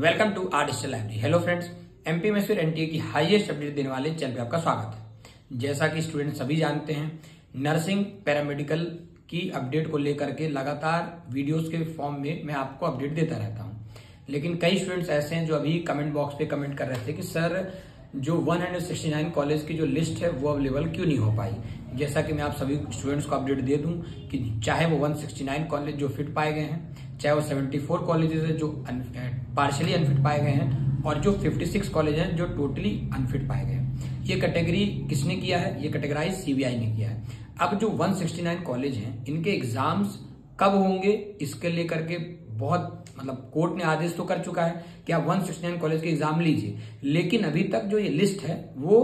Welcome to our digital library. Hello friends, MPMSU और NTA की highest update देने वाले चैनल पे आपका स्वागत है। जैसा कि स्टूडेंट सभी जानते हैं, नर्सिंग पैरामेडिकल की अपडेट को लेकर के लगातार वीडियोस के फॉर्म में मैं आपको अपडेट देता रहता हूं, लेकिन कई स्टूडेंट्स ऐसे हैं जो अभी कमेंट बॉक्स पे कमेंट कर रहे थे कि सर जो 169 कॉलेज की जो लिस्ट है वो अवेलेबल क्यों नहीं हो पाई। जैसा कि मैं आप सभी स्टूडेंट्स को अपडेट दे दूं कि चाहे वो 169 कॉलेज जो फिट पाए गए हैं, चाहे वो 74 कॉलेजेस हैं जो पार्शियली अनफिट पाए गए हैं, और जो 56 कॉलेज हैं जो टोटली अनफिट पाए गए हैं। ये कैटेगरी किसने किया है? ये कैटेगराइज सीबीआई ने किया है। अब जो 169 कॉलेज हैं, इनके एग्जाम्स कब होंगे इसके लेकर के बहुत कोर्ट ने आदेश तो कर चुका है कि आप 169 कॉलेज के एग्जाम लीजिए, लेकिन अभी तक जो ये लिस्ट है वो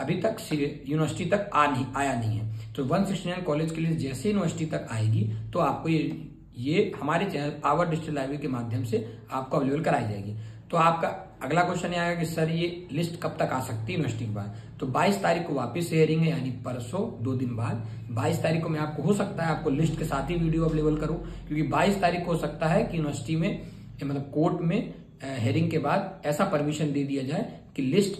अभी तक यूनिवर्सिटी तक आया नहीं है। तो 169 कॉलेज के लिए जैसे यूनिवर्सिटी तक आएगी तो आपको ये हमारे चैनल आवर डिजिटल लाइब्रेरी के माध्यम से आपको अवेलेबल कराई जाएगी। तो आपका अगला क्वेश्चन आएगा कि सर ये लिस्ट कब तक आ सकती है यूनिवर्सिटी के बाद? तो 22 तारीख को वापस हेयरिंग है, यानी परसों 2 दिन बाद 22 तारीख को मैं आपको हो सकता है आपको लिस्ट के साथ ही वीडियो अवेलेबल करूं, क्योंकि 22 तारीख को हो सकता है कि यूनिवर्सिटी में कोर्ट में हेयरिंग के बाद ऐसा परमिशन दे दिया जाए कि लिस्ट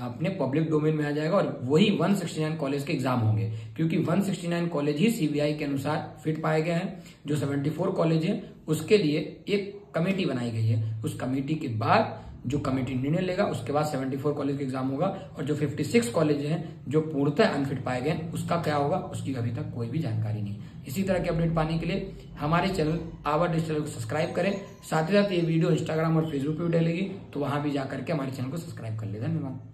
अपने पब्लिक डोमेन में आ जाएगा और वही 169 कॉलेज के एग्जाम होंगे, क्योंकि 169 कॉलेज ही सीबीआई के अनुसार फिट पाए गए हैं। जो 74 कॉलेज हैं उसके लिए एक कमेटी बनाई गई है, उस कमेटी के बाद जो कमेटी निर्णय लेगा उसके बाद 74 कॉलेज का एग्जाम होगा, और जो 56 कॉलेज हैं जो पूर्णतः अनफिट पाए गए उसका क्या होगा उसकी अभी तक कोई भी जानकारी नहीं। इसी तरह के अपडेट पाने के लिए हमारे चैनल आवर डिजिटल को सब्सक्राइब करें, साथ ही साथ ये वीडियो इंस्टाग्राम और फेसबुक पर भी डालेगी, तो वहां भी जाकर के हमारे चैनल को सब्सक्राइब कर ले। धन्यवाद।